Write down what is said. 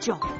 Jump.